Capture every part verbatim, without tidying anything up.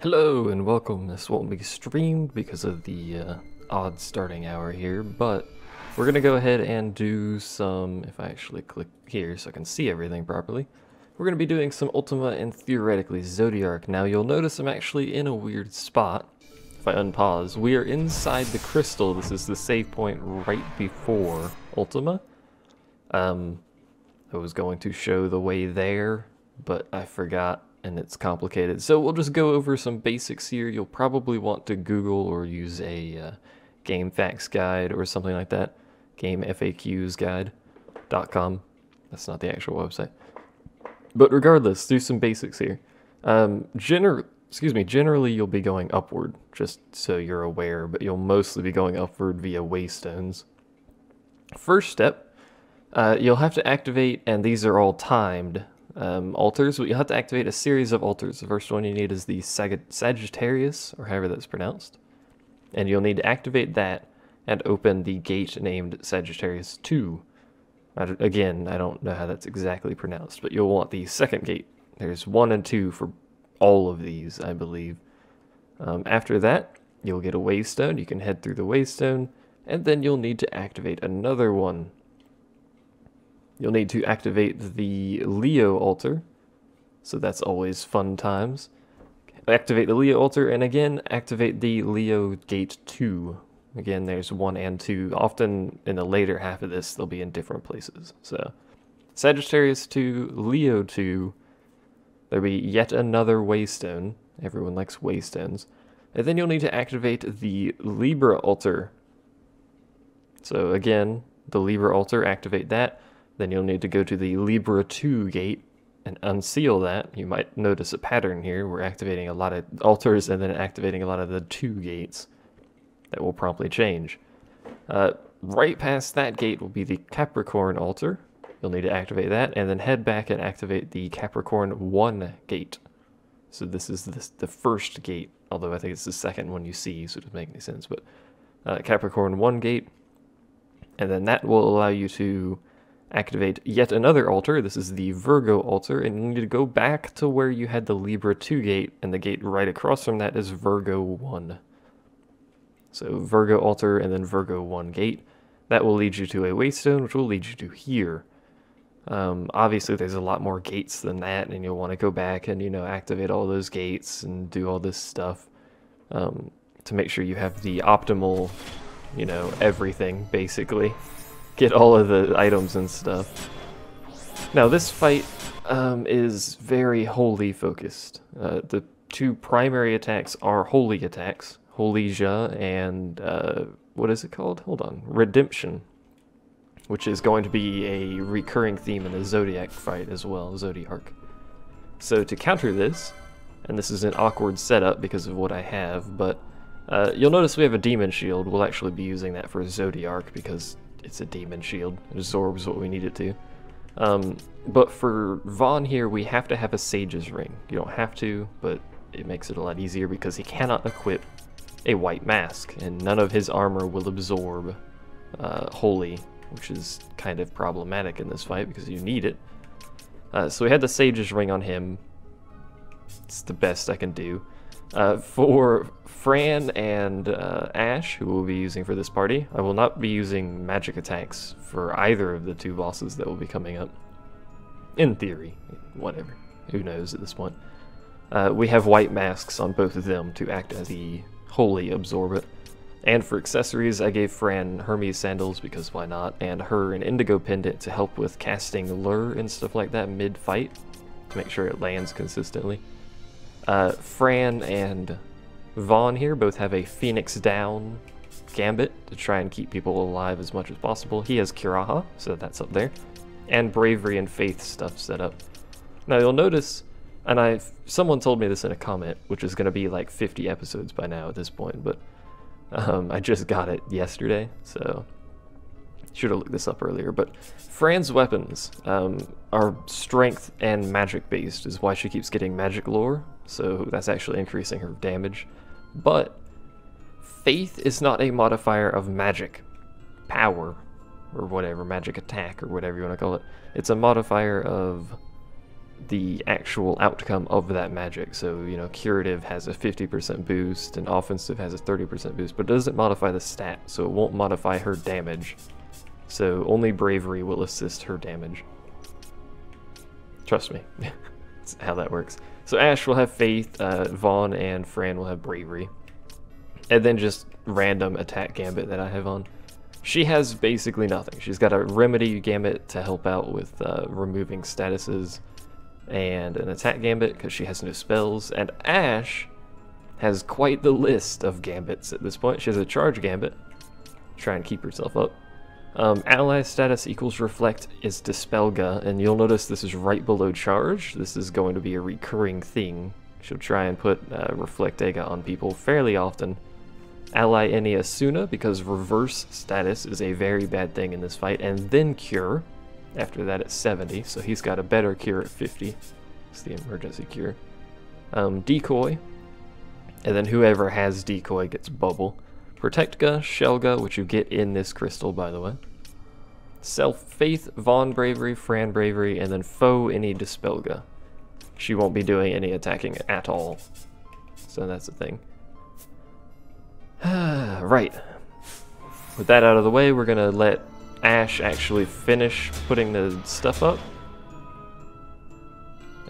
Hello and welcome. This won't be streamed because of the uh, odd starting hour here, but we're going to go ahead and do some, if I actually click here so I can see everything properly, we're going to be doing some Ultima and theoretically Zodiark. Now you'll notice I'm actually in a weird spot. If I unpause, we are inside the crystal. This is the save point right before Ultima. Um, I was going to show the way there, but I forgot. And it's complicated, so we'll just go over some basics here. You'll probably want to Google or use a uh, game facts guide or something like that, game f a qs guide dot com. That's not the actual website, but regardless, do some basics here. um gener excuse me generally you'll be going upward, just so you're aware, but you'll mostly be going upward via waystones. First step, uh you'll have to activate, and these are all timed Um, altars, but you'll have to activate a series of altars. The first one you need is the Sag Sagittarius, or however that's pronounced. And you'll need to activate that and open the gate named Sagittarius two. I, again, I don't know how that's exactly pronounced, but you'll want the second gate. There's one and two for all of these, I believe. Um, after that, you'll get a waystone. You can head through the waystone, and then you'll need to activate another one. You'll need to activate the Leo altar, so that's always fun times. Activate the Leo altar, and again, activate the Leo Gate two. Again, there's one and two. Often, in the later half of this, they'll be in different places. So, Sagittarius two, Leo two, there'll be yet another waystone. Everyone likes waystones. And then you'll need to activate the Libra altar. So again, the Libra altar, activate that. Then you'll need to go to the Libra two gate and unseal that. You might notice a pattern here. We're activating a lot of altars and then activating a lot of the two gates. That will promptly change. Uh, right past that gate will be the Capricorn altar. You'll need to activate that and then head back and activate the Capricorn one gate. So this is the, the first gate, although I think it's the second one you see, so it doesn't make any sense. But uh, Capricorn one gate, and then that will allow you to activate yet another altar. This is the Virgo altar, and you need to go back to where you had the Libra two gate, and the gate right across from that is Virgo one. So Virgo altar and then Virgo one gate. That will lead you to a waystone, which will lead you to here. Um, obviously there's a lot more gates than that, and you'll want to go back and, you know, activate all those gates and do all this stuff um, to make sure you have the optimal, you know, everything, basically. Get all of the items and stuff. Now this fight um, is very holy focused. Uh, the two primary attacks are holy attacks, Holyja and uh, what is it called? Hold on, Redemption, which is going to be a recurring theme in the Zodiac fight as well, Zodiark. So to counter this, and this is an awkward setup because of what I have, but uh, you'll notice we have a demon shield. We'll actually be using that for Zodiark because it's a demon shield. It absorbs what we need it to. Um, but for Vaughn here, we have to have a Sage's Ring. You don't have to, but it makes it a lot easier because he cannot equip a white mask, and none of his armor will absorb uh, Holy, which is kind of problematic in this fight because you need it. Uh, so we had the Sage's Ring on him. It's the best I can do. Uh, for Fran and uh, Ash, who we'll be using for this party, I will not be using magic attacks for either of the two bosses that will be coming up. In theory, whatever. Who knows at this point. Uh, we have white masks on both of them to act as the holy absorbent. And for accessories, I gave Fran Hermes sandals because why not, and her an indigo pendant to help with casting lure and stuff like that mid-fight to make sure it lands consistently. Uh, Fran and Vaughn here both have a Phoenix Down Gambit to try and keep people alive as much as possible. He has Kiraha, so that's up there, and Bravery and Faith stuff set up. Now you'll notice, and I've someone told me this in a comment, which is going to be like fifty episodes by now at this point, but um, I just got it yesterday, so should have looked this up earlier, but Fran's weapons um, are strength and magic based, is why she keeps getting magic lore, so that's actually increasing her damage. But Faith is not a modifier of magic power, or whatever, magic attack, or whatever you want to call it. It's a modifier of the actual outcome of that magic. So, you know, curative has a fifty percent boost and offensive has a thirty percent boost, but it doesn't modify the stat, so it won't modify her damage. So only bravery will assist her damage. Trust me. That's how that works. So Ash will have faith, uh, Vaughn and Fran will have bravery. And then just random attack gambit that I have on. She has basically nothing. She's got a remedy gambit to help out with uh, removing statuses, and an attack gambit because she has no spells, and Ash has quite the list of gambits at this point. She has a charge gambit, try and keep herself up. Um, ally status equals reflect is Dispelga, and you'll notice this is right below charge. This is going to be a recurring thing. She'll try and put uh, Reflectega on people fairly often. Ally any Asuna, because reverse status is a very bad thing in this fight, and then cure. After that at seventy, so he's got a better cure at fifty. It's the emergency cure. Um, decoy, and then whoever has decoy gets bubble. Protect-ga, Shell-ga, which you get in this crystal, by the way. Self-faith, Vaughn bravery, Fran bravery, and then foe any Dispelga. She won't be doing any attacking at all, so that's the thing. Right. With that out of the way, we're gonna let Ash actually finish putting the stuff up,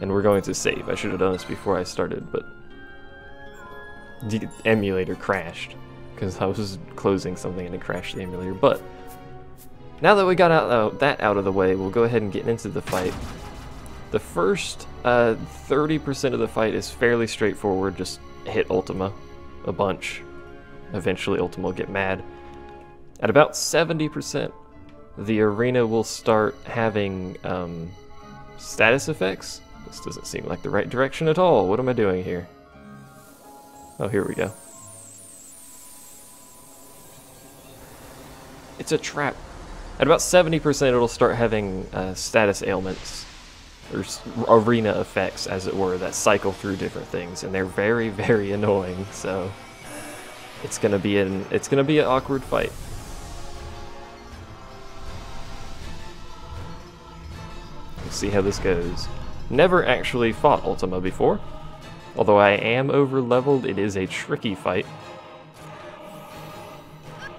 and we're going to save. I should have done this before I started, but the emulator crashed because I was closing something and it crashed the emulator. But now that we got out, uh, that out of the way, we'll go ahead and get into the fight. The first uh, thirty percent of the fight is fairly straightforward. Just hit Ultima a bunch. Eventually Ultima will get mad. At about seventy percent, the arena will start having um, status effects. This doesn't seem like the right direction at all. What am I doing here? Oh, here we go. It's a trap. At about seventy percent, it'll start having uh, status ailments, or arena effects, as it were, that cycle through different things, and they're very, very annoying. So it's gonna be an it's gonna be an awkward fight. See how this goes. Never actually fought Ultima before. Although I am over leveled, it is a tricky fight.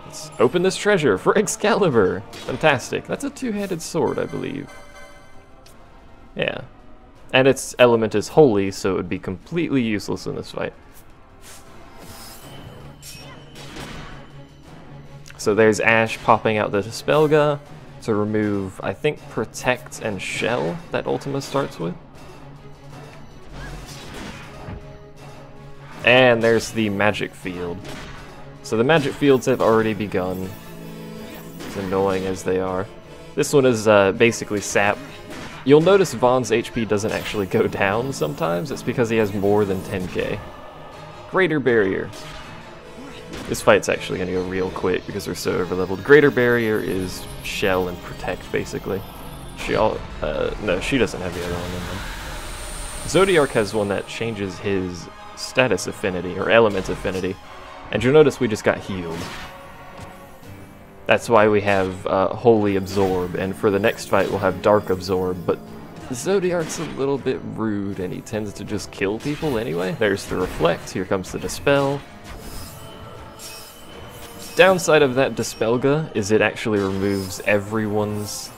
Let's open this treasure for Excalibur! Fantastic. That's a two-handed sword, I believe. Yeah. And its element is holy, so it would be completely useless in this fight. So there's Ash popping out the Dispelga to remove, I think, Protect and Shell that Ultima starts with. And there's the magic field. So the magic fields have already begun, as annoying as they are. This one is uh, basically sap. You'll notice Vaughn's H P doesn't actually go down sometimes. It's because he has more than ten K. Greater Barrier. This fight's actually going to go real quick because we're so overleveled. Greater Barrier is Shell and Protect, basically. She all... Uh, no, she doesn't have the other one in them. Zodiark has one that changes his status affinity, or element affinity. And you'll notice we just got healed. That's why we have uh, Holy Absorb, and for the next fight we'll have Dark Absorb, but Zodiark's a little bit rude, and he tends to just kill people anyway. There's the Reflect, here comes the Dispel. Downside of that Dispelga is it actually removes everyone's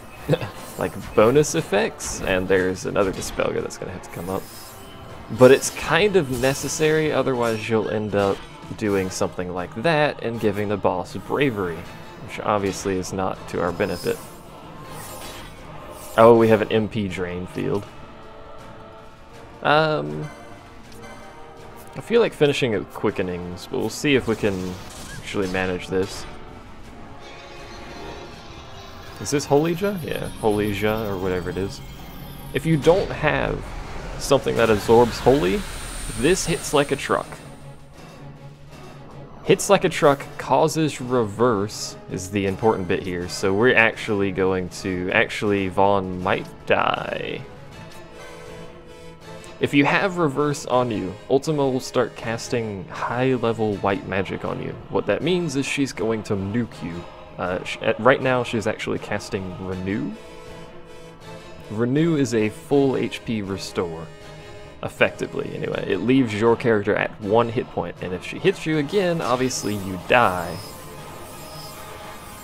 like bonus effects, and there's another Dispelga that's gonna have to come up. But it's kind of necessary, otherwise you'll end up doing something like that and giving the boss bravery, which obviously is not to our benefit. Oh, we have an M P drain field. Um, I feel like finishing at quickenings, but we'll see if we can actually manage this. Is this Holyja? Yeah, Holyja or whatever it is. If you don't have something that absorbs holy, this hits like a truck. Hits like a truck, causes reverse is the important bit here. So we're actually going to... Actually, Vaughn might die. If you have reverse on you, Ultima will start casting high-level white magic on you. What that means is she's going to nuke you. Uh, she, at, right now, she's actually casting Renew. Renew is a full H P restore, effectively, anyway. It leaves your character at one hit point, and if she hits you again, obviously you die.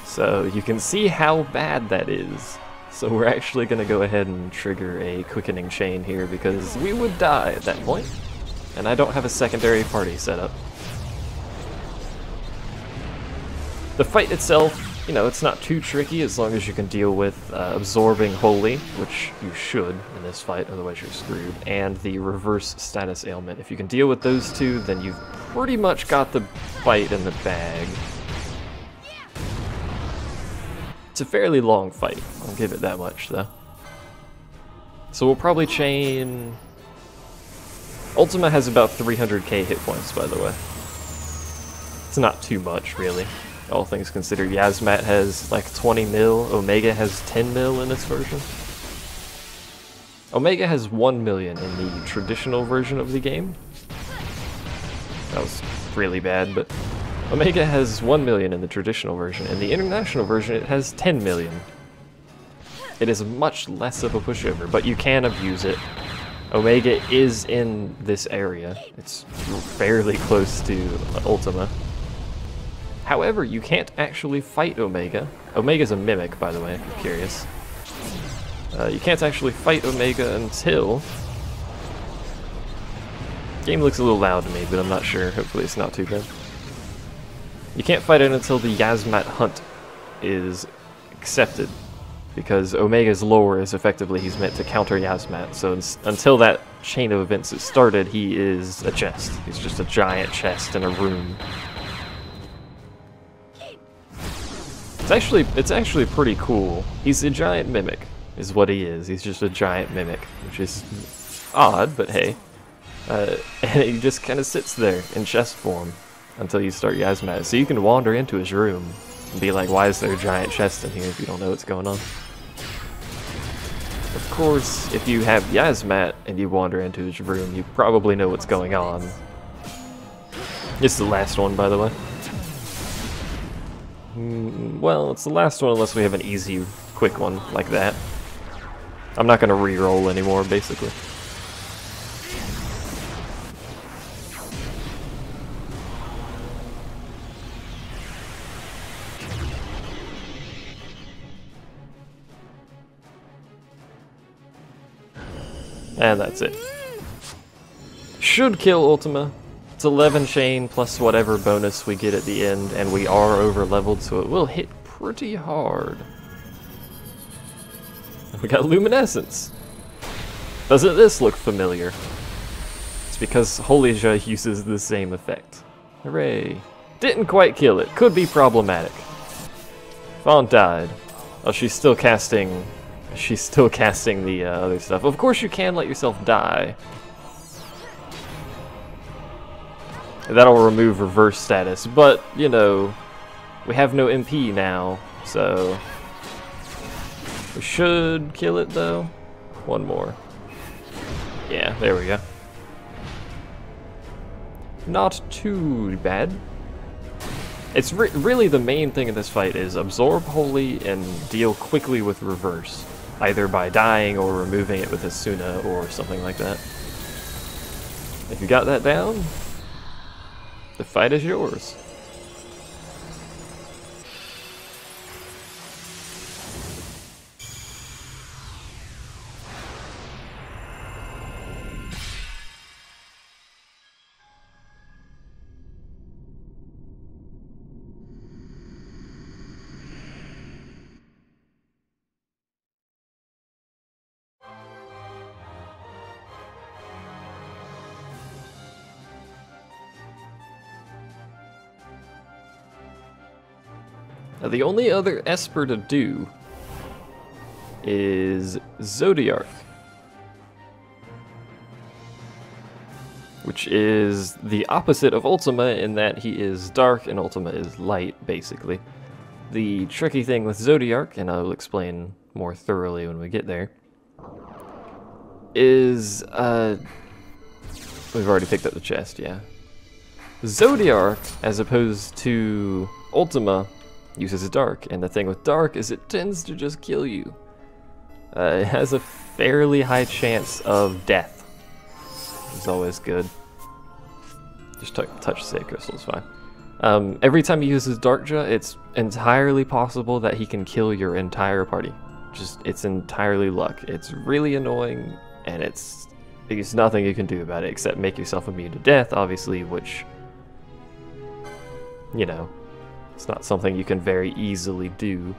So you can see how bad that is. So we're actually going to go ahead and trigger a Quickening Chain here, because we would die at that point, and I don't have a secondary party set up. The fight itself, you know, it's not too tricky as long as you can deal with uh, absorbing Holy, which you should in this fight, otherwise you're screwed, and the reverse status ailment. If you can deal with those two, then you've pretty much got the fight in the bag. It's a fairly long fight, I'll give it that much though. So we'll probably chain... Ultima has about three hundred K hit points, by the way. It's not too much, really. All things considered, Yiazmat has like twenty mil, Omega has ten mil in this version. Omega has one million in the traditional version of the game. That was really bad, but Omega has one million in the traditional version. In the international version, it has ten million. It is much less of a pushover, but you can abuse it. Omega is in this area. It's fairly close to Ultima. However, you can't actually fight Omega. Omega's a mimic, by the way, if you're curious. Uh, you can't actually fight Omega until... Game looks a little loud to me, but I'm not sure. Hopefully it's not too bad. You can't fight it until the Yiazmat Hunt is accepted, because Omega's lore is effectively he's meant to counter Yiazmat, so until that chain of events is started, he is a chest. He's just a giant chest in a room. It's actually, it's actually pretty cool. He's a giant mimic, is what he is. He's just a giant mimic, which is odd, but hey. Uh, and he just kind of sits there in chest form until you start Yiazmat. So you can wander into his room and be like, why is there a giant chest in here if you don't know what's going on? Of course, if you have Yiazmat and you wander into his room, you probably know what's going on. It's the last one, by the way. Well, it's the last one unless we have an easy, quick one like that. I'm not going to re-roll anymore, basically. And that's it. Should kill Ultima. It's eleven chain plus whatever bonus we get at the end, and we are over leveled, so it will hit pretty hard. We got Luminescence. Doesn't this look familiar? It's because Holyja uses the same effect. Hooray. Didn't quite kill it. Could be problematic. Fawn died. Oh, she's still casting... She's still casting the uh, other stuff. Of course you can let yourself die. That'll remove reverse status, but, you know, we have no M P now, so... We should kill it, though. One more. Yeah, there we go. Not too bad. It's re really the main thing in this fight is absorb Holy and deal quickly with reverse, either by dying or removing it with Asuna or something like that. If you got that down... The fight is yours. Now, the only other Esper to do is Zodiark, which is the opposite of Ultima in that he is dark and Ultima is light, basically. The tricky thing with Zodiark, and I'll explain more thoroughly when we get there, is... Uh, we've already picked up the chest, yeah. Zodiark, as opposed to Ultima, uses a dark, and the thing with dark is it tends to just kill you. Uh, it has a fairly high chance of death. It's always good. Just touch the crystal, it's fine. Um, every time he uses Darkja, it's entirely possible that he can kill your entire party. Just, it's entirely luck. It's really annoying, and it's there's nothing you can do about it except make yourself immune to death, obviously, which, you know, it's not something you can very easily do.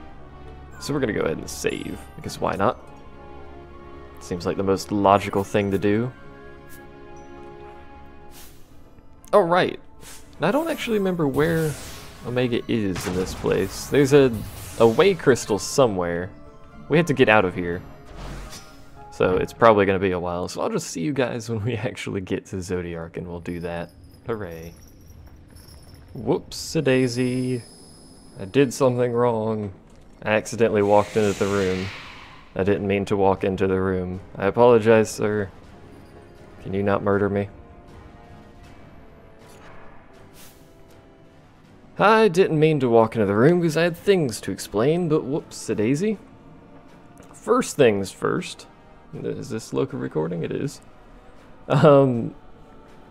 So we're gonna go ahead and save, because why not? Seems like the most logical thing to do. Oh, right. And I don't actually remember where Omega is in this place. There's a, a way crystal somewhere. We had to get out of here. So it's probably going to be a while. So I'll just see you guys when we actually get to Zodiark, and we'll do that. Hooray. Whoops-a-daisy. I did something wrong. I accidentally walked into the room. I didn't mean to walk into the room. I apologize, sir. Can you not murder me? I didn't mean to walk into the room because I had things to explain, but whoops-a-daisy. First things first. Is this local recording? It is. Um,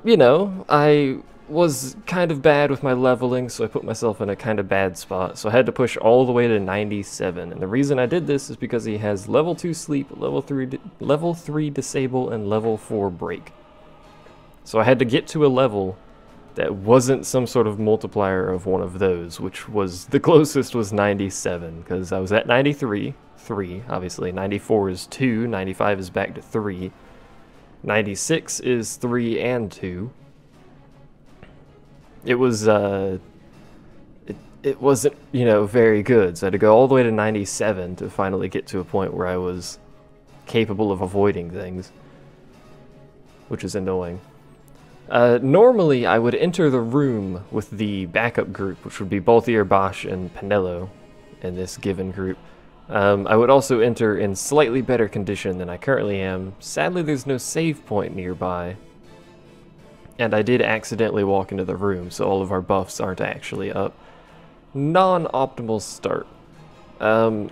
you know, I was kind of bad with my leveling, so I put myself in a kind of bad spot. So I had to push all the way to ninety-seven, and the reason I did this is because he has level two sleep, level three, level three disable, and level four break. So I had to get to a level that wasn't some sort of multiplier of one of those, which was the closest was ninety-seven, because I was at ninety-three, three, obviously, ninety-four is two, ninety-five is back to three, ninety-six is three and two. It was, uh, it, it wasn't, you know, very good, so I had to go all the way to ninety-seven to finally get to a point where I was capable of avoiding things, which is annoying. Uh, normally, I would enter the room with the backup group, which would be Balthier, Bosch, and Pinello in this given group. Um, I would also enter in slightly better condition than I currently am. Sadly, there's no save point nearby. And I did accidentally walk into the room, so all of our buffs aren't actually up. Non-optimal start. Um,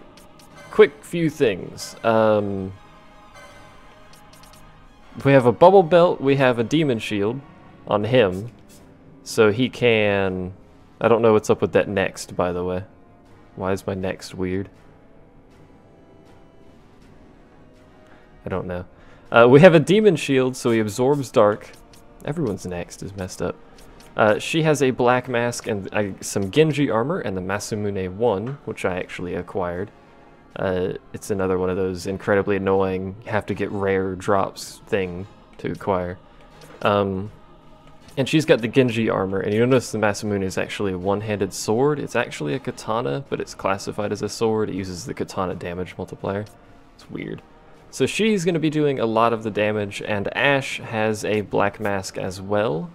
quick few things. Um... We have a bubble belt, we have a demon shield on him, so he can... I don't know what's up with that next, by the way. Why is my next weird? I don't know. Uh, we have a demon shield, so he absorbs dark. Everyone's next is messed up. Uh, she has a black mask and uh, some Genji armor and the Masamune one, which I actually acquired. Uh, it's another one of those incredibly annoying, have to get rare drops thing to acquire. Um, and she's got the Genji armor, and you'll notice the Masamune is actually a one-handed sword. It's actually a katana, but it's classified as a sword. It uses the katana damage multiplier. It's weird. So she's going to be doing a lot of the damage, and Ash has a black mask as well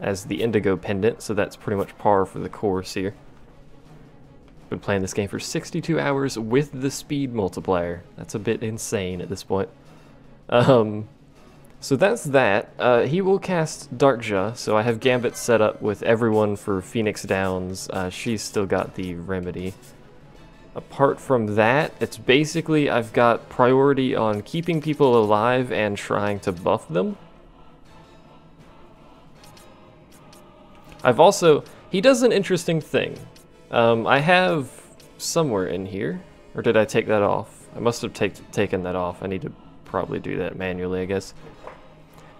as the indigo pendant, so that's pretty much par for the course here. Been playing this game for sixty-two hours with the speed multiplier. That's a bit insane at this point. Um, so that's that. Uh, he will cast Darkja, so I have Gambit set up with everyone for Phoenix Downs. Uh, she's still got the Remedy. Apart from that, it's basically I've got priority on keeping people alive and trying to buff them. I've also... He does an interesting thing. Um, I have somewhere in here, or did I take that off? I must have take, taken that off. I need to probably do that manually, I guess.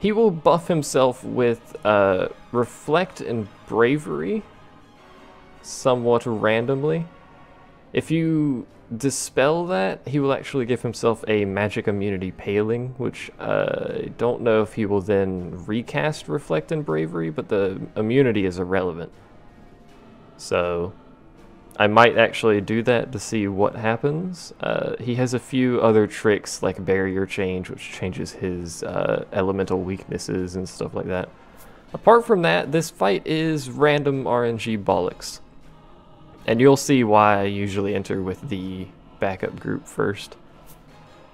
He will buff himself with uh, Reflect and Bravery, somewhat randomly. If you dispel that, he will actually give himself a Magic Immunity Paling, which uh, I don't know if he will then recast Reflect and Bravery, but the immunity is irrelevant. So... I might actually do that to see what happens. Uh, he has a few other tricks like Barrier Change, which changes his uh, elemental weaknesses and stuff like that. Apart from that, this fight is random R N G bollocks. And you'll see why I usually enter with the backup group first.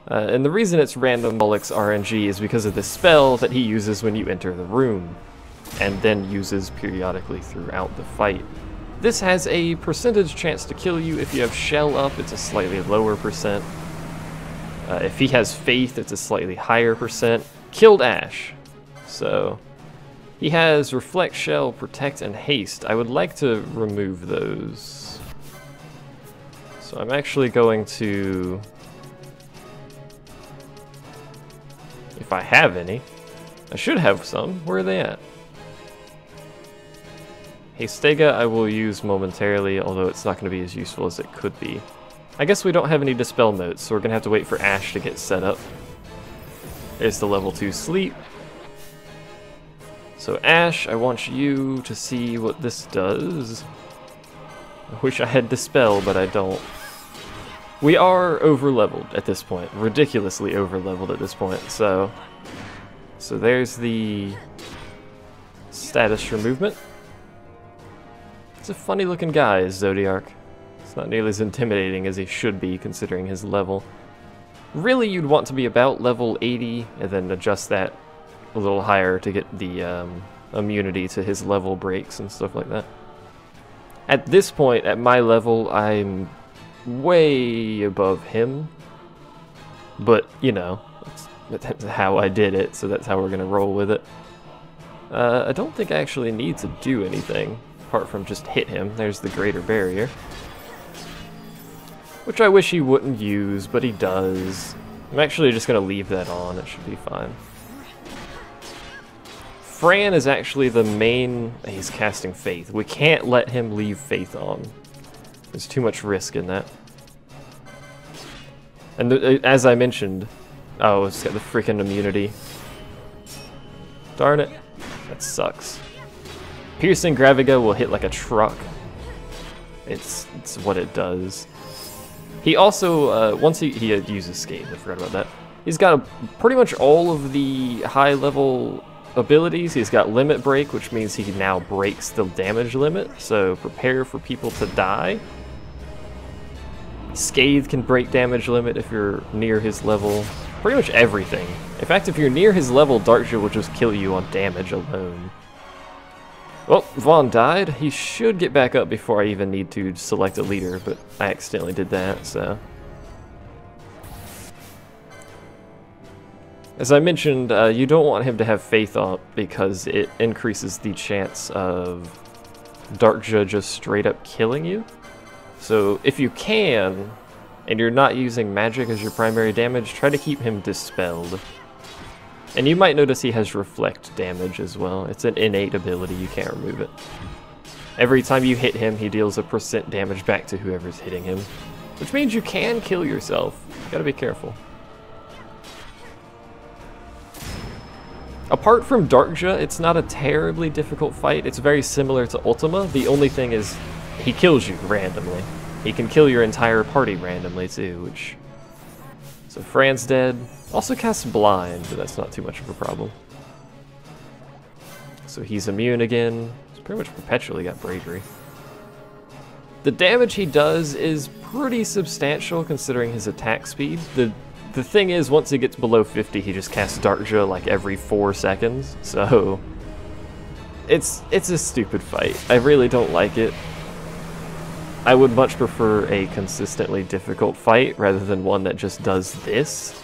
Uh, and the reason it's random bollocks R N G is because of the spell that he uses when you enter the room, and then uses periodically throughout the fight. This has a percentage chance to kill you if you have Shell up. It's a slightly lower percent. Uh, if he has Faith, it's a slightly higher percent. Killed Ash. So he has Reflect, Shell, Protect, and Haste. I would like to remove those. So I'm actually going to, if I have any, I should have some. Where are they at? Hastega I will use momentarily, although it's not going to be as useful as it could be. I guess we don't have any Dispel notes, so we're going to have to wait for Ash to get set up. There's the level two Sleep. So Ash, I want you to see what this does. I wish I had Dispel, but I don't. We are over-leveled at this point. Ridiculously over-leveled at this point, so... So there's the status for movement. It's a funny-looking guy, is Zodiark. It's not nearly as intimidating as he should be, considering his level. Really, you'd want to be about level eighty, and then adjust that a little higher to get the um, immunity to his level breaks and stuff like that. At this point, at my level, I'm way above him. But, you know, that's, that's how I did it, so that's how we're going to roll with it. Uh, I don't think I actually need to do anything, apart from just hit him. There's the greater barrier. Which I wish he wouldn't use, but he does. I'm actually just going to leave that on, it should be fine. Fran is actually the main... He's casting Faith. We can't let him leave Faith on. There's too much risk in that. And the, as I mentioned... Oh, it's got the freaking immunity. Darn it. That sucks. Piercing Graviga will hit like a truck. It's, it's what it does. He also... Uh, once he, he uses Scathe, I forgot about that. He's got a, pretty much all of the high-level... abilities. He's got Limit Break, which means he now breaks the damage limit, so prepare for people to die. Scathe can break damage limit if you're near his level. Pretty much everything. In fact, if you're near his level, Darkja will just kill you on damage alone. Well, Vaughn died. He should get back up before I even need to select a leader, but I accidentally did that, so... As I mentioned, uh, you don't want him to have Faith up because it increases the chance of Darkja just straight up killing you. So if you can, and you're not using magic as your primary damage, try to keep him dispelled. And you might notice he has Reflect damage as well. It's an innate ability, you can't remove it. Every time you hit him, he deals a percent damage back to whoever's hitting him, which means you can kill yourself. You gotta be careful. Apart from Darkja, it's not a terribly difficult fight. It's very similar to Ultima. The only thing is he kills you randomly. He can kill your entire party randomly too, which... So Fran's dead. Also casts Blind, but that's not too much of a problem. So he's immune again. He's pretty much perpetually got Bravery. The damage he does is pretty substantial considering his attack speed. The The thing is, once he gets below fifty, he just casts Darkja like every four seconds, so it's it's a stupid fight. I really don't like it. I would much prefer a consistently difficult fight rather than one that just does this.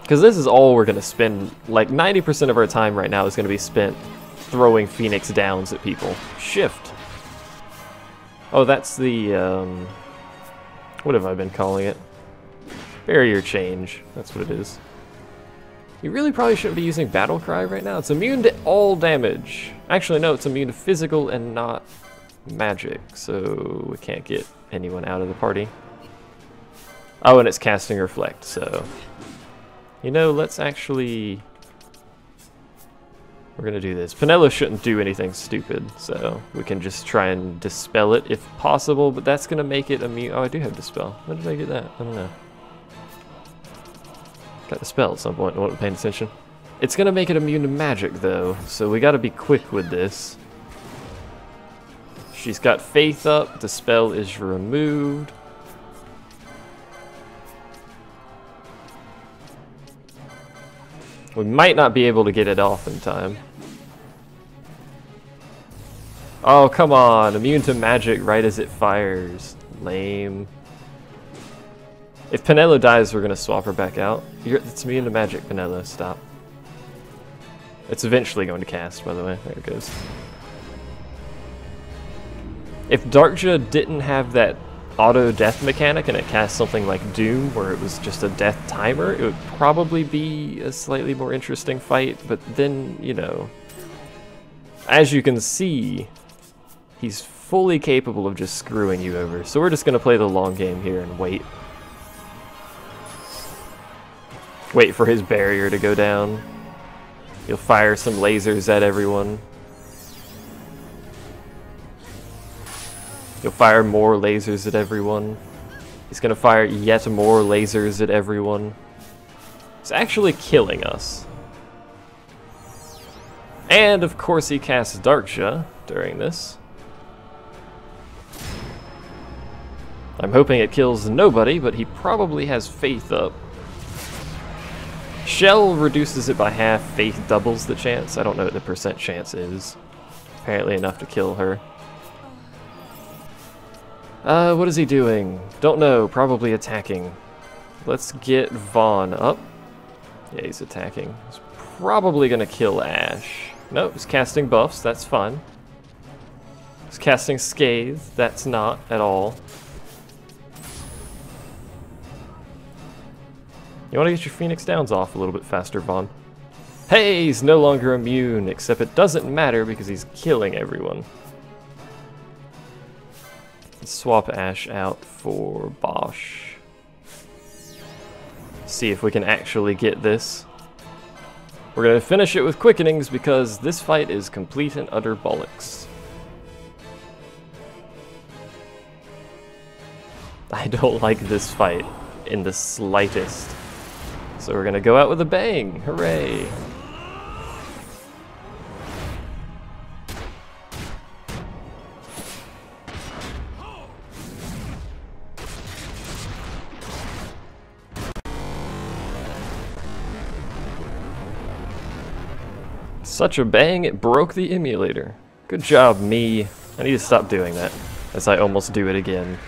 Because this is all we're going to spend, like ninety percent of our time right now is going to be spent throwing Phoenix Downs at people. Shift! Oh, that's the... Um, what have I been calling it? Barrier Change. That's what it is. You really probably shouldn't be using Battle Cry right now. It's immune to all damage. Actually, no, it's immune to physical and not magic, so we can't get anyone out of the party. Oh, and it's casting Reflect, so... You know, let's actually... We're gonna do this. Pinello shouldn't do anything stupid, so we can just try and dispel it if possible, but that's gonna make it immune. Oh, I do have Dispel. When did I get that? I don't know. Got Dispel at some point, I wasn't paying attention. It's gonna make it immune to magic, though, so we gotta be quick with this. She's got Faith up, Dispel is removed. We might not be able to get it off in time. Oh, come on. Immune to magic right as it fires. Lame. If Pinello dies, we're going to swap her back out. You're, it's me into magic, Pinello. Stop. It's eventually going to cast, by the way. There it goes. If Darkja didn't have that auto-death mechanic and it cast something like Doom, where it was just a death timer, it would probably be a slightly more interesting fight, but then, you know... As you can see, he's fully capable of just screwing you over, so we're just going to play the long game here and wait. Wait for his barrier to go down. He'll fire some lasers at everyone. He'll fire more lasers at everyone. He's going to fire yet more lasers at everyone. He's actually killing us. And of course he casts Darkja during this. I'm hoping it kills nobody, but he probably has Faith up. Shell reduces it by half, Faith doubles the chance. I don't know what the percent chance is. Apparently enough to kill her. Uh, what is he doing? Don't know, probably attacking. Let's get Vaughn up. Yeah, he's attacking. He's probably gonna kill Ashe. Nope, he's casting buffs, that's fun. He's casting Scathe, that's not at all. You want to get your Phoenix Downs off a little bit faster, Vaughn. Hey, he's no longer immune, except it doesn't matter because he's killing everyone. Let's swap Ashe out for Bosch. See if we can actually get this. We're going to finish it with Quickenings because this fight is complete and utter bollocks. I don't like this fight in the slightest. So we're gonna go out with a bang, hooray! Such a bang, it broke the emulator. Good job, me. I need to stop doing that, as I almost do it again.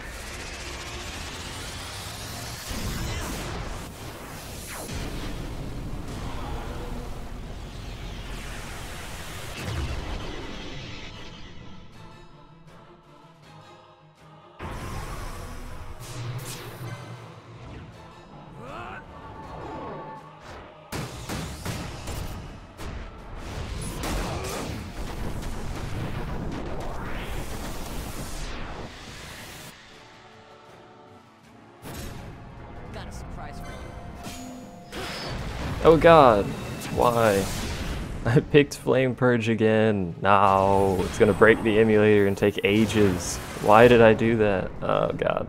Oh god, why? I picked Flame Purge again. No, it's gonna break the emulator and take ages. Why did I do that? Oh god.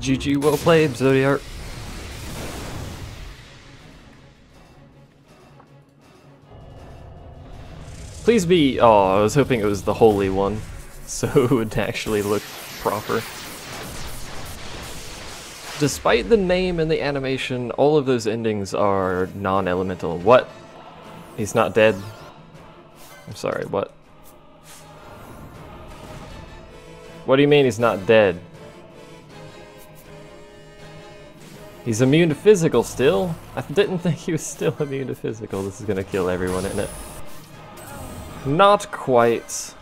G G, well played, Zodiark. Please be... Oh, I was hoping it was the holy one, so it would actually look proper. despite the name and the animation, all of those endings are non-elemental. What? He's not dead? I'm sorry, what? What do you mean he's not dead? He's immune to physical still? I didn't think he was still immune to physical. This is gonna kill everyone, isn't it? Not quite.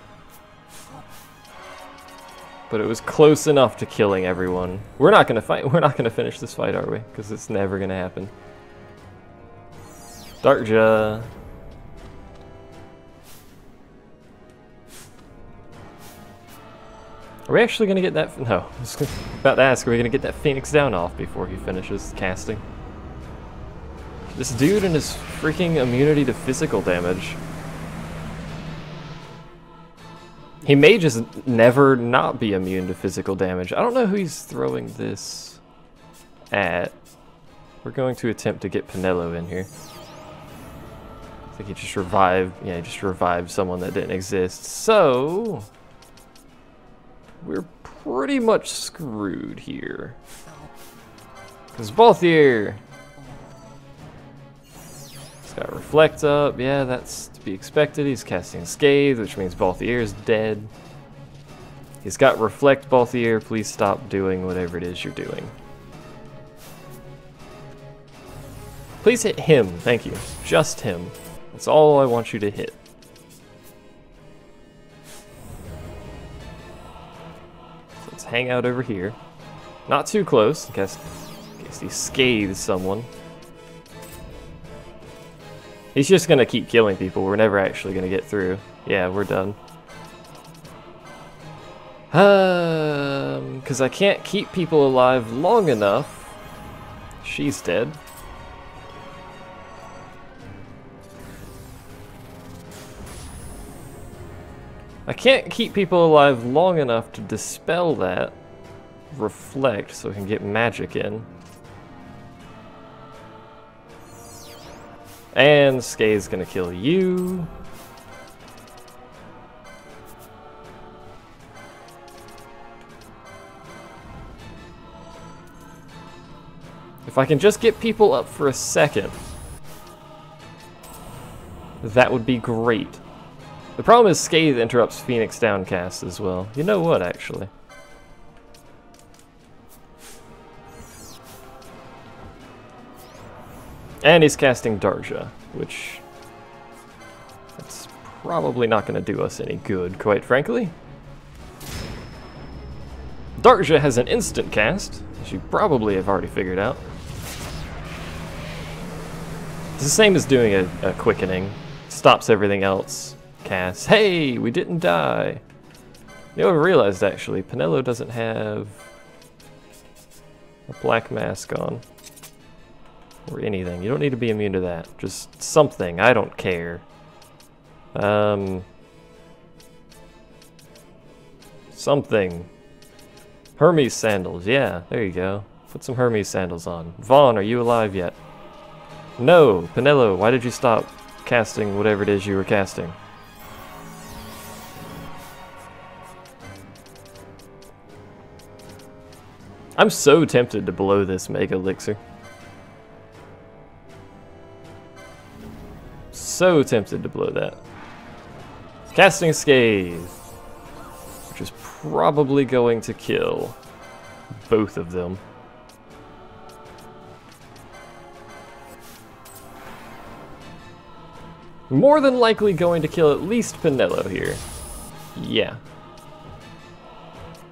But it was close enough to killing everyone. We're not gonna fight. We're not gonna finish this fight, are we? Because it's never gonna happen. Darkja. Are we actually gonna get that? No. I was about to ask. Are we gonna get that Phoenix down off before he finishes casting? This dude and his freaking immunity to physical damage. He may just never not be immune to physical damage. I don't know who he's throwing this at. We're going to attempt to get Pinello in here. I think he just revived. Yeah, he just revived someone that didn't exist. So we're pretty much screwed here. Because Balthier. He's got Reflect up. Yeah, that's to be expected. He's casting Scathe, which means Balthier is dead. He's got Reflect, Balthier. Please stop doing whatever it is you're doing. Please hit him. Thank you. Just him. That's all I want you to hit. Hang out over here. Not too close, in case, in case he scathes someone. He's just gonna keep killing people. We're never actually gonna get through. Yeah, we're done. Um, because I can't keep people alive long enough. She's dead. I can't keep people alive long enough to dispel that reflect so I can get magic in. And Skade's gonna kill you. If I can just get people up for a second, that would be great. The problem is Scathe interrupts Phoenix Downcast as well. You know what, actually. And he's casting Darja, which that's probably not going to do us any good, quite frankly. Darja has an instant cast, as you probably have already figured out. It's the same as doing a, a quickening. Stops everything else. Cast. Hey, we didn't die. You know what I realized actually? Pinello doesn't have a black mask on. Or anything. You don't need to be immune to that. Just something. I don't care. Um. Something. Hermes sandals. Yeah, there you go. Put some Hermes sandals on. Vaughn, are you alive yet? No. Pinello, why did you stop casting whatever it is you were casting? I'm so tempted to blow this Mega Elixir. So tempted to blow that. Casting Scathe, which is probably going to kill both of them. More than likely going to kill at least Pinello here. Yeah.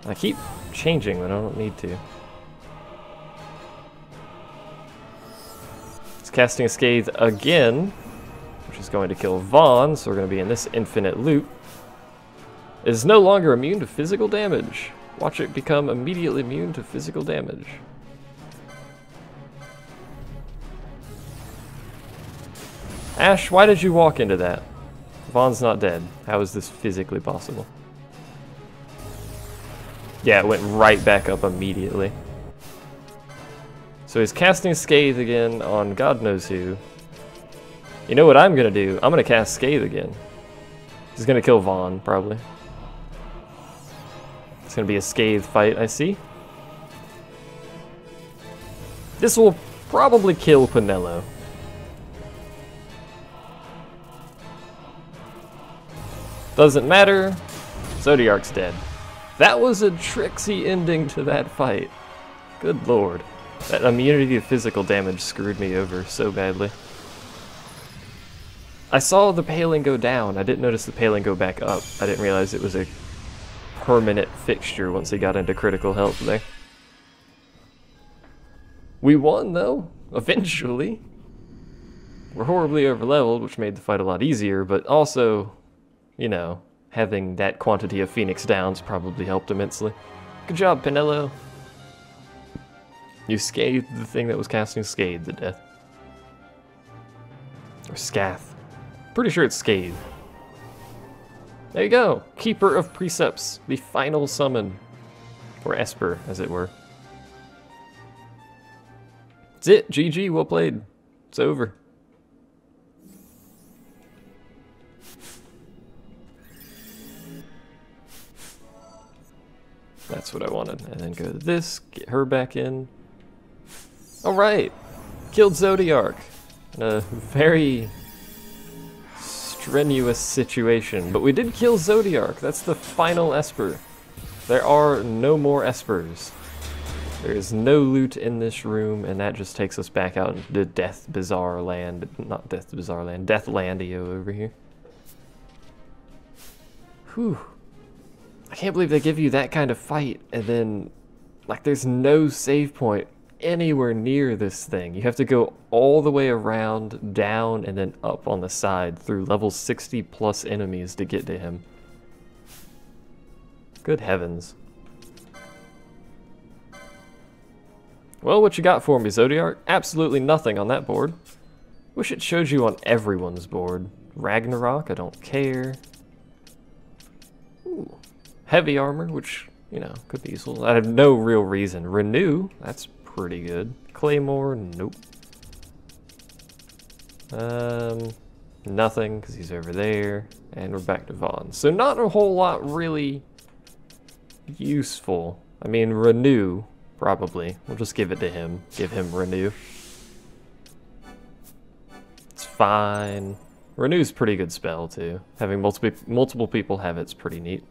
I keep changing when I don't need to. Casting a Scathe again, which is going to kill Vaughn, so we're going to be in this infinite loop. It is no longer immune to physical damage. Watch it become immediately immune to physical damage. Ash, why did you walk into that? Vaughn's not dead. How is this physically possible? Yeah, it went right back up immediately. So he's casting Scathe again on God knows who. You know what I'm going to do? I'm going to cast Scathe again. He's going to kill Vaughn, probably. It's going to be a Scathe fight, I see. This will probably kill Pinello. Doesn't matter. Zodiark's dead. That was a tricksy ending to that fight. Good lord. That immunity to physical damage screwed me over so badly. I saw the Paling go down. I didn't notice the Paling go back up. I didn't realize it was a permanent fixture once he got into critical health there. We won, though. Eventually. We're horribly overleveled, which made the fight a lot easier, but also, you know, having that quantity of Phoenix Downs probably helped immensely. Good job, Pinello. You scathed the thing that was casting Scathe to death. Or Scathe. Pretty sure it's Scathe. There you go! Keeper of Precepts, the final summon. Or Esper, as it were. That's it, G G, well played. It's over. That's what I wanted. And then go to this, get her back in. Alright! Killed Zodiark in a very strenuous situation. But we did kill Zodiark. That's the final Esper. There are no more Espers. There is no loot in this room, and that just takes us back out into Death Bizarre Land. Not Death Bizarre Land, Death Landio over here. Whew. I can't believe they give you that kind of fight, and then, like, there's no save point anywhere near this thing. You have to go all the way around, down, and then up on the side through level sixty plus enemies to get to him. Good heavens. Well, what you got for me, Zodiark? Absolutely nothing on that board. Wish it showed you on everyone's board. Ragnarok, I don't care. Ooh. Heavy armor, which, you know, could be useful. I have no real reason. Renew, that's pretty good. Claymore, nope. Um, nothing, because he's over there. And we're back to Vaughn. So not a whole lot really useful. I mean, Renew, probably. We'll just give it to him. Give him Renew. It's fine. Renew's a pretty good spell, too. Having multiple, multiple people have it's pretty neat.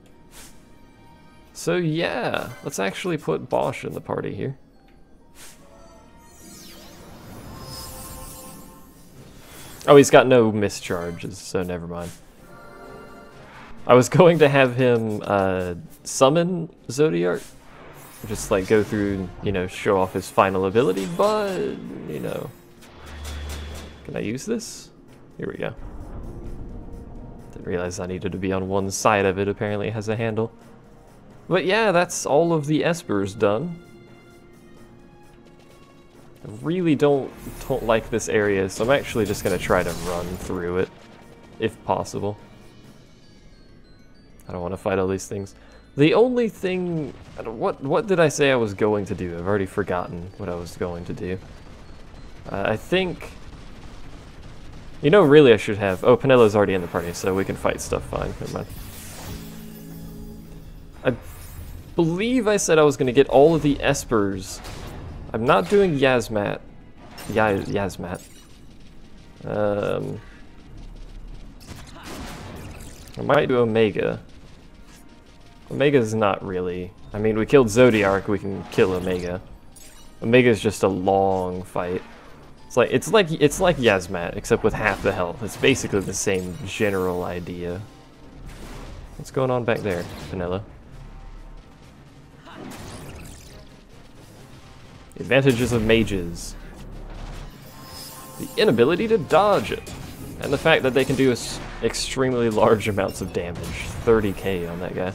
So yeah, let's actually put Bosch in the party here. Oh, he's got no mischarges, so never mind. I was going to have him uh, summon Zodiark, just like go through, you know, show off his final ability, but, you know. Can I use this? Here we go. Didn't realize I needed to be on one side of it, apparently it has a handle. But yeah, that's all of the Espers done. I really don't, don't like this area, so I'm actually just going to try to run through it, if possible. I don't want to fight all these things. The only thing... What, what did I say I was going to do? I've already forgotten what I was going to do. Uh, I think... You know, really I should have... Oh, Pinello's already in the party, so we can fight stuff fine. Never mind. I believe I said I was going to get all of the Espers. I'm not doing Yiazmat. Yiazmat. Um, I might do Omega. Omega's not really... I mean, we killed Zodiark, we can kill Omega. Omega's just a long fight. It's like it's like, it's like Yiazmat, except with half the health. It's basically the same general idea. What's going on back there, Pinello? Advantages of mages. The inability to dodge it. And the fact that they can do extremely large amounts of damage. thirty K on that guy.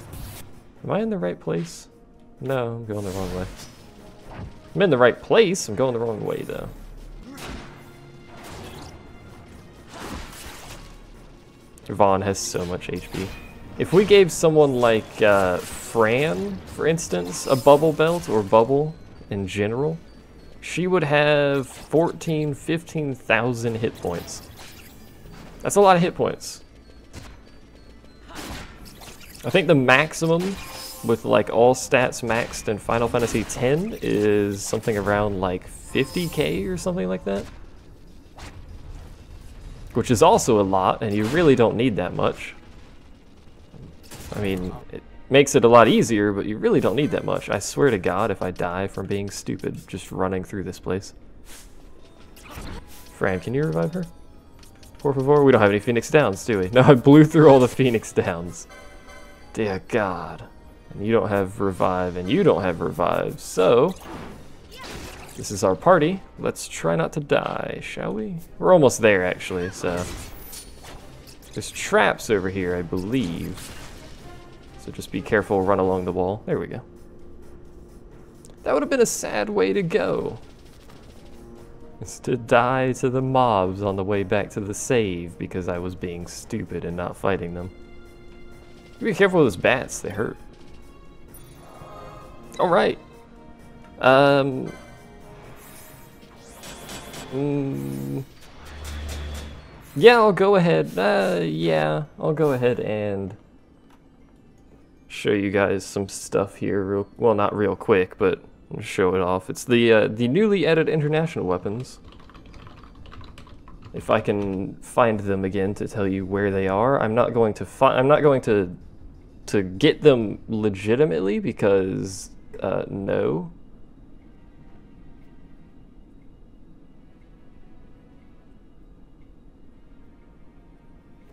Am I in the right place? No, I'm going the wrong way. I'm in the right place, I'm going the wrong way though. Vaughn has so much H P. If we gave someone like uh, Fran, for instance, a bubble belt or bubble, in general, she would have fourteen, fifteen thousand hit points. That's a lot of hit points. I think the maximum with like all stats maxed in Final Fantasy X is something around like fifty K or something like that. Which is also a lot, and you really don't need that much. I mean, it makes it a lot easier, but you really don't need that much. I swear to God, if I die from being stupid just running through this place. Fran, can you revive her? Por favor, we don't have any Phoenix Downs, do we? No, I blew through all the Phoenix Downs. Dear God. And you don't have revive, and you don't have revive, so... This is our party. Let's try not to die, shall we? We're almost there, actually, so... There's traps over here, I believe. So just be careful, run along the wall. There we go. That would have been a sad way to go. It's to die to the mobs on the way back to the save because I was being stupid and not fighting them. Be careful with those bats, they hurt. Alright. Um... Mm, yeah, I'll go ahead. Uh, yeah, I'll go ahead and show you guys some stuff here. Real well, not real quick, but I'll show it off. It's the uh, the newly added international weapons. If I can find them again to tell you where they are, I'm not going to find. I'm not going to to get them legitimately because uh, no.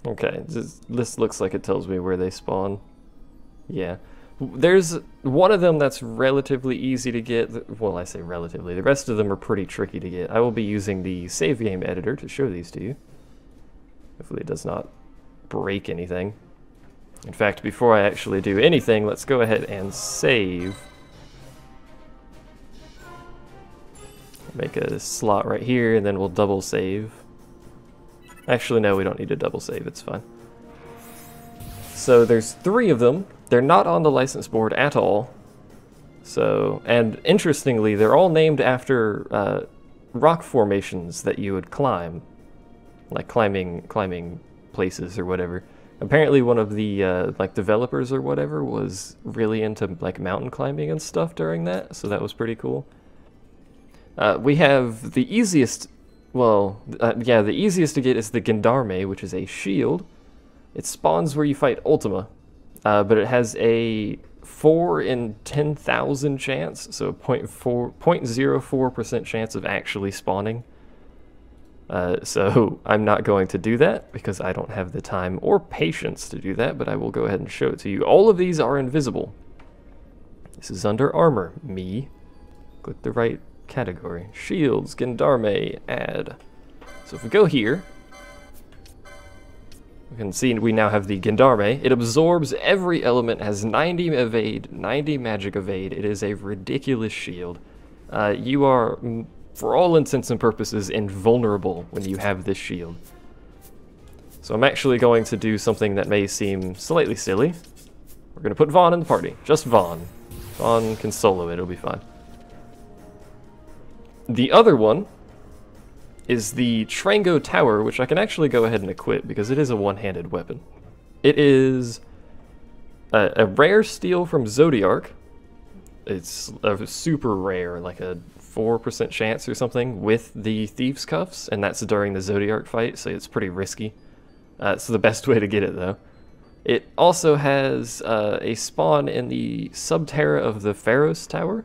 Okay, this, this looks like it tells me where they spawn. Yeah. There's one of them that's relatively easy to get. Well, I say relatively. The rest of them are pretty tricky to get. I will be using the save game editor to show these to you. Hopefully it does not break anything. In fact, before I actually do anything, let's go ahead and save. Make a slot right here, and then we'll double save. Actually, no, we don't need to double save, it's fine. So there's three of them. They're not on the license board at all. So, and interestingly, they're all named after uh, rock formations that you would climb. Like climbing climbing places or whatever. Apparently one of the uh, like developers or whatever was really into like mountain climbing and stuff during that, so that was pretty cool. Uh, we have the easiest... Well, uh, yeah, the easiest to get is the Gendarme, which is a shield. It spawns where you fight Ultima, uh, but it has a four in ten thousand chance, so zero point zero four percent chance of actually spawning. Uh, so I'm not going to do that because I don't have the time or patience to do that, but I will go ahead and show it to you. All of these are invisible. This is under armor. Me. Click the right category. Shields, Gendarme, add. So if we go here, we can see we now have the Gendarme. It absorbs every element, has ninety evade, ninety magic evade. It is a ridiculous shield. Uh, you are, for all intents and purposes, invulnerable when you have this shield. So I'm actually going to do something that may seem slightly silly. We're going to put Vaughn in the party. Just Vaughn. Vaughn can solo it. It'll be fine. The other one is the Trango Tower, which I can actually go ahead and equip because it is a one-handed weapon. It is a, a rare steel from Zodiark. It's a super rare, like a four percent chance or something, with the Thieves' Cuffs, and that's during the Zodiark fight, so it's pretty risky. Uh, it's the best way to get it, though. It also has uh, a spawn in the Subterra of the Pharos Tower.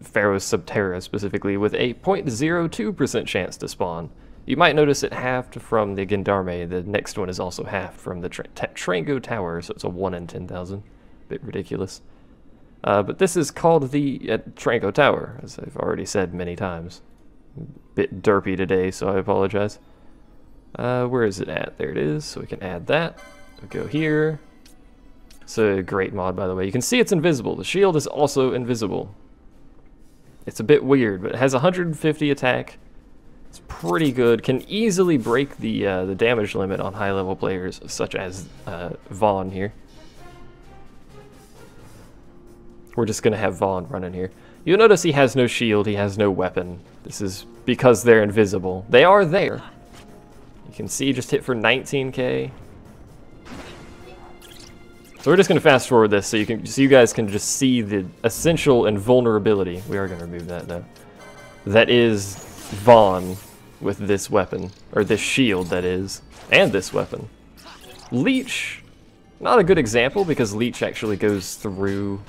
Pharos Subterra specifically, with a zero point zero two percent chance to spawn. You might notice it halved from the Gendarme. The next one is also halved from the tra tra Trango Tower, so it's a one in ten thousand. Bit ridiculous. Uh, but this is called the uh, Trango Tower, as I've already said many times. Bit derpy today, so I apologize. Uh, where is it at? There it is, so we can add that. We'll go here. It's a great mod, by the way. You can see it's invisible. The shield is also invisible. It's a bit weird, but it has one hundred fifty attack. It's pretty good. Can easily break the uh, the damage limit on high-level players, such as uh, Vaughn here. We're just going to have Vaughn running here. You'll notice he has no shield. He has no weapon. This is because they're invisible. They are there. You can see just hit for nineteen K. So we're just going to fast forward this so you can, so you guys can just see the essential and vulnerability. We are going to remove that though. That is Vaughn with this weapon, or this shield that is, and this weapon. Leech, not a good example because Leech actually goes through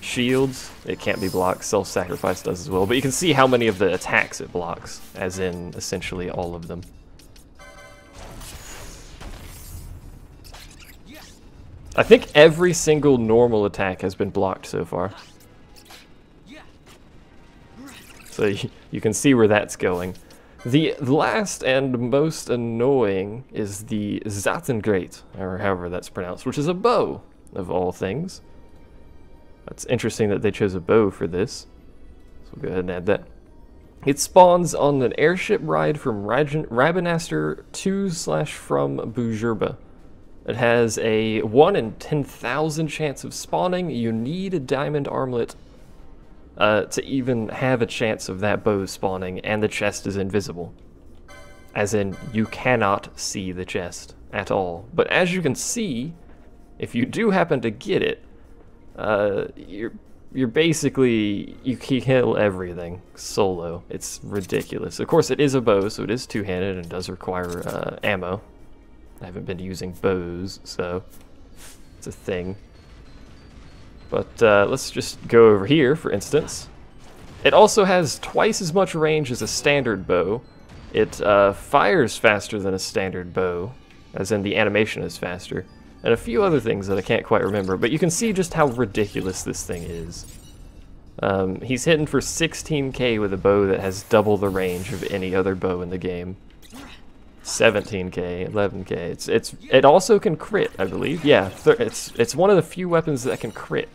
shields. It can't be blocked, Self-Sacrifice does as well, but you can see how many of the attacks it blocks, as in essentially all of them. I think every single normal attack has been blocked so far. So you can see where that's going. The last and most annoying is the ZatenGreat, or however that's pronounced, which is a bow, of all things. That's interesting that they chose a bow for this. So we'll go ahead and add that. It spawns on an airship ride from Rabanastre to slash from Bujurba. It has a one in ten thousand chance of spawning. You need a diamond armlet Uh, to even have a chance of that bow spawning, and the chest is invisible. As in, you cannot see the chest at all. But as you can see, if you do happen to get it, uh, you're, you're basically, you kill everything solo. It's ridiculous. Of course, it is a bow, so it is two-handed and does require uh, ammo. I haven't been using bows, so it's a thing. But uh, let's just go over here, for instance. It also has twice as much range as a standard bow. It uh, fires faster than a standard bow, as in the animation is faster. And a few other things that I can't quite remember, but you can see just how ridiculous this thing is. Um, he's hitting for sixteen K with a bow that has double the range of any other bow in the game. seventeen K, eleven K. It's it's it also can crit, I believe. Yeah, it's it's one of the few weapons that can crit.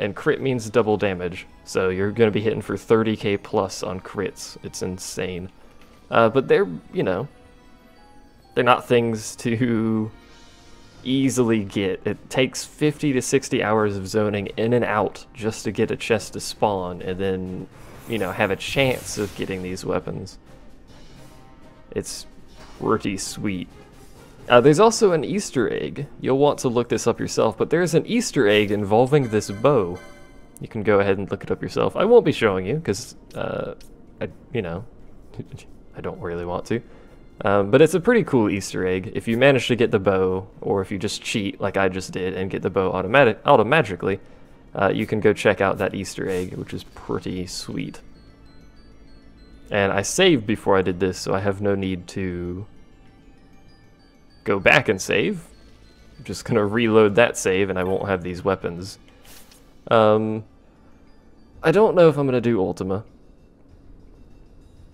And crit means double damage, so you're going to be hitting for thirty K plus on crits. It's insane. Uh, but they're, you know, they're not things to easily get. It takes fifty to sixty hours of zoning in and out just to get a chest to spawn and then, you know, have a chance of getting these weapons. It's pretty sweet. Uh, there's also an Easter egg. You'll want to look this up yourself, but there's an Easter egg involving this bow. You can go ahead and look it up yourself. I won't be showing you, because, uh, I, you know, I don't really want to. Um, but it's a pretty cool Easter egg. If you manage to get the bow, or if you just cheat like I just did and get the bow automatic automatically, uh, you can go check out that Easter egg, which is pretty sweet. And I saved before I did this, so I have no need to go back and save. I'm just going to reload that save, and I won't have these weapons. Um, I don't know if I'm going to do Ultima.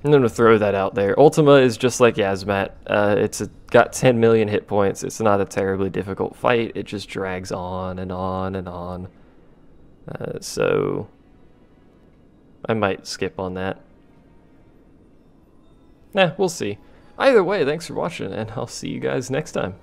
I'm going to throw that out there. Ultima is just like Yiazmat. Uh, it's a, got ten million hit points. It's not a terribly difficult fight. It just drags on and on and on. Uh, so I might skip on that. Nah, we'll see. Either way, thanks for watching, and I'll see you guys next time.